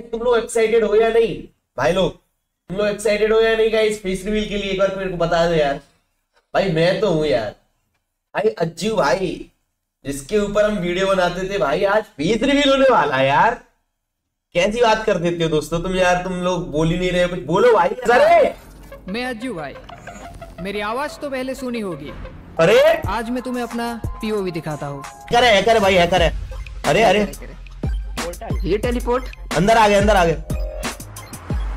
तुम लोग एक्साइटेड हो या नहीं भाई लोग? तुम लोग एक्साइटेड हो या नहीं गाइस फिश रिवील के लिए? एक बार फिर बता दो यार भाई, मैं तो हूं यार भाई। अज्जू भाई जिसके ऊपर हम वीडियो बनाते थे भाई, आज फिश रिवील होने वाला यार। कैसी बात कर देते हो दोस्तों तुम यार, तुम लोग बोल ही नहीं रहे कुछ, बोलो भाई। अरे मैं अज्जू भाई, मेरी आवाज तो पहले सुनी होगी। अरे आज मैं तुम्हें अपना पीओवी दिखाता हूँ। हैकर है भाई, हैकर है। अरे अरे ये टेलीपोर्ट अंदर आ गए, अंदर आ गए।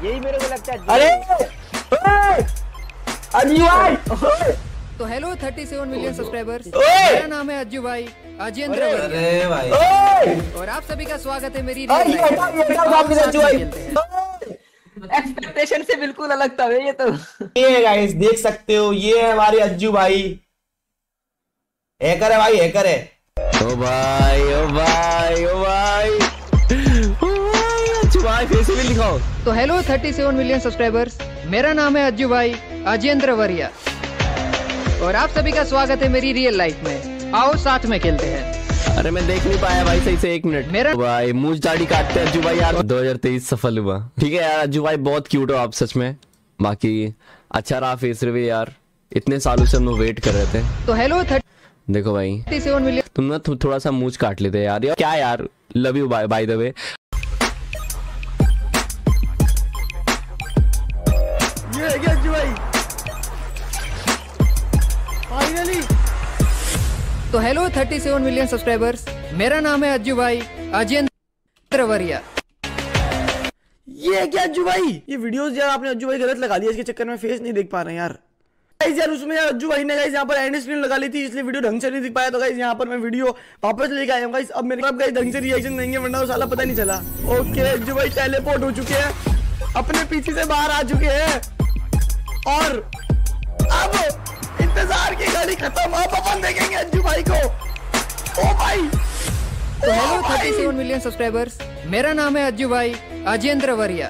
यही मेरे को लगता है। अरे अज्जू भाई तो हेलो 37 मिलियन सब्सक्राइबर्स, मेरा नाम है अज्जू भाई, अज्येंद्र वरिया, और आप सभी का स्वागत है मेरी एक्सपेक्टेशन से बिल्कुल अलग था ये तो। ये गाइस देख सकते हो, ये है हमारे अज्जू भाई, हैकर है भाई, हैकर है। ओ भाई ओ भाई ओ भाई भी लिखाओ। तो हेलो 37 मिलियन सब्सक्राइबर्स, मेरा नाम है अज्जू भाई, अज्येंद्र वरिया, और आप सभी का स्वागत है मेरी रियल लाइफ में। आओ साथ में खेलते हैं। अरे मैं देख नहीं पाया भाई सही से, एक मिनट। मेरा भाई मूंछ दाढ़ी काटते अज्जू भाई यार। 2023 सफल हुआ, ठीक है यार। अज्जू भाई बहुत क्यूट हो आप सच में, बाकी अच्छा रहा फेस रिवील यार, इतने सालों से हम लोग वेट कर रहे थे। तो हेलो देखो भाई 37 मिलियन, तुम ना थोड़ा सा मूंछ काट लेते यार, क्या यार। Love you by the way. तो हेलो 37 मिलियन सब्सक्राइबर्स, मेरा नाम है अज्जू भाई, अज्येंद्र वरिया। ये क्या अज्जू भाई, ये वीडियोस यार आपने अज्जू भाई गलत लगा दिया, इसके चक्कर में फेस नहीं देख पा रहे यार। गाइस यार उसमें यार अज्जू भाई ने गाइस यहाँ पर एंड स्क्रीन लगा ली थी, इसलिए वीडियो ढंग से नहीं दिख पाया। तो गाइस यहाँ पर मैं वीडियो वापस लेके आया हूँ गाइस। अब मेरे गाइस ढंग से रिएक्शन देंगे, वरना साला पता नहीं चला। ओके अज्जू भाई टेलीपोर्ट हो चुके हैं, अपने पीछे से बाहर आ चुके हैं, और अब इंतजार की घड़ी खत्म, आप अपन देखेंगे अज्जू भाई को। ओ भाई तो हेलो 37 मिलियन सब्सक्राइबर्स, मेरा नाम है अज्जू भाई, अज्येंद्र वरिया,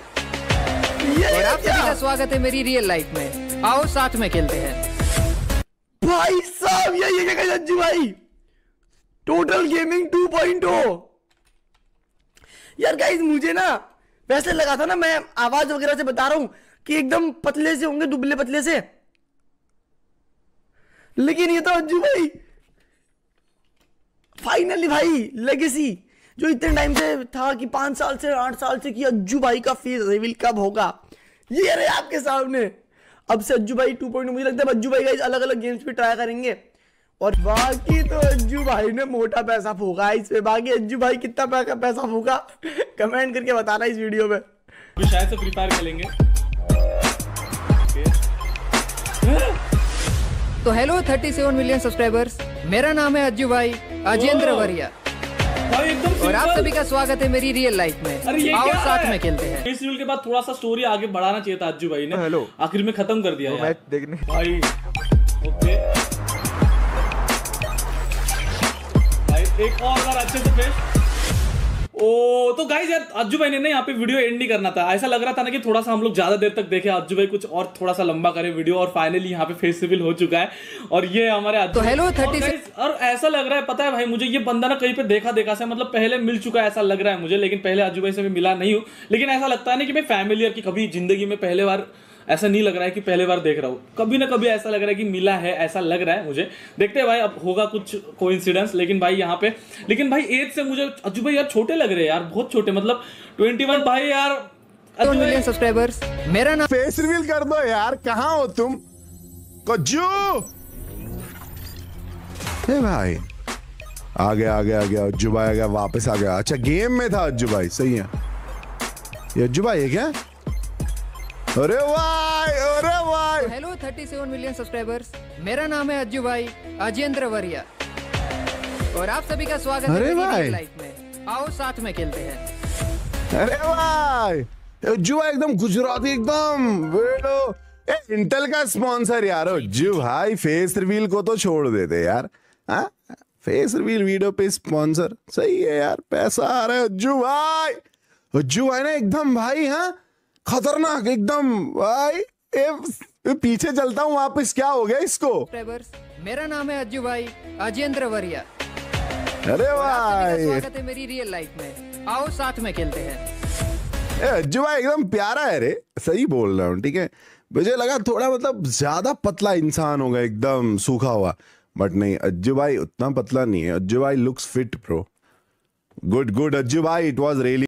और आप सभी का स्वागत है मेरी रियल लाइफ में। आओ साथ में खेलते हैं। भाई साहब यही है क्या अज्जू भाई, टोटल गेमिंग 2.0 यार। गाइस मुझे ना वैसे लगा था ना, मैं आवाज वगैरह से बता रहा हूँ कि एकदम पतले से होंगे, दुबले पतले से, लेकिन ये तो अज्जू भाई फाइनली भाई लेगेसी जो इतने टाइम से था कि 5 साल से 8 साल से कि अज्जू भाई का फेस रिवील कब होगा, ये रहे आपके सामने। अब से अज्जू भाई 2.0, मुझे लगता है अज्जू भाई गाइस अलग अलग गेम्स भी ट्राई करेंगे। और बाकी तो अज्जू भाई ने मोटा पैसा फूका इस पे। बाकी अज्जू भाई कितना पैसा फूका कमेंट करके बताना इस वीडियो में। शायद से फ्री फायर खेलेंगे। तो हेलो 37 मिलियन सब्सक्राइबर्स, मेरा नाम है अज्जू भाई, अज्येंद्र वरिया, और आप सभी का स्वागत है मेरी रियल लाइफ में। आओ साथ में खेलते हैं। इस रील के बाद थोड़ा सा स्टोरी आगे बढ़ाना चाहिए था अज्जू भाई ने, आखिर में खत्म कर दिया यार। देखने भाई ओके भाई एक और बार अच्छे से पेश। ओ तो गाइस यार अज्जू भाई ने ना यहाँ पे वीडियो एंड नहीं करना था, ऐसा लग रहा था ना कि थोड़ा सा हम लोग ज्यादा देर तक देखे, अज्जू भाई कुछ और थोड़ा सा लंबा करे वीडियो, और फाइनली यहाँ पे फेस रिवील हो चुका है। और ये हमारे तो हेलो 36, और ऐसा लग रहा है पता है भाई मुझे ये बंदा ना कहीं पे देखा से, मतलब पहले मिल चुका है ऐसा लग रहा है मुझे, लेकिन पहले अज्जू भाई से मैं मिला नहीं हूँ। लेकिन ऐसा लगता है ना कि मैं फैमिली यार की कभी जिंदगी में पहले बार ऐसा नहीं लग रहा है कि पहले बार देख रहा हूँ, कभी ना कभी ऐसा लग रहा है कि मिला है, ऐसा लग रहा है मुझे। देखते हैं भाई अब होगा कुछ कोइंसिडेंस। लेकिन भाई यहाँ पे लेकिन भाई एज से मुझे अज्जू भाई यार छोटे लग रहे हैं यार, बहुत छोटे, मतलब 21 भाई यार। 2 मिलियन सब्सक्राइबर्स, मेरा नाम। फेस रिवील कर दो यार, कहाँ हो तुम कज्जू? हे भाई आ गया आ गया आ गया, अज्जू भाई आ गया, वापस आ गया। अच्छा गेम में था अज्जू भाई, सही है। ये अज्जू भाई है क्या? अरे भाई अरे भाई। तो हेलो 37 मिलियन सब्सक्राइबर्स, मेरा नाम है अज्जू भाई, अज्येंद्र वरिया, और आप सभी का स्वागत है मेरी लाइफ में। आओ साथ में खेलते हैं। अरे भाई अज्जू भाई एकदम गुजराती एकदम, इंटेल का स्पॉन्सर यार अज्जू भाई। फेस रिवील को तो छोड़ देते यार, हाँ फेस रिवील वीडियो पे स्पॉन्सर, सही है यार, पैसा आ रहा है अज्जू भाई। अज्जू भाई ना एकदम भाई, हाँ खतरनाक एकदम भाई। पीछे चलता हूँ वापस, क्या हो गया इसको? मेरा नाम है अज्जू भाई, अज्येंद्र वरिया, अरे भाई स्वागत है मेरी रियल लाइफ में। आओ साथ में खेलते हैं। अज्जू भाई एकदम प्यारा है रे, सही बोल रहा हूँ। ठीक है, मुझे लगा थोड़ा मतलब ज्यादा पतला इंसान होगा, एकदम सूखा हुआ, बट नहीं, अज्जू भाई उतना पतला नहीं है। अज्जू भाई looks fit pro, good good Ajju भाई, इट वॉज रियली